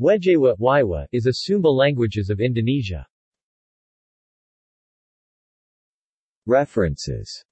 Wejewa (Weyewa) is a Sumba languages of Indonesia. References.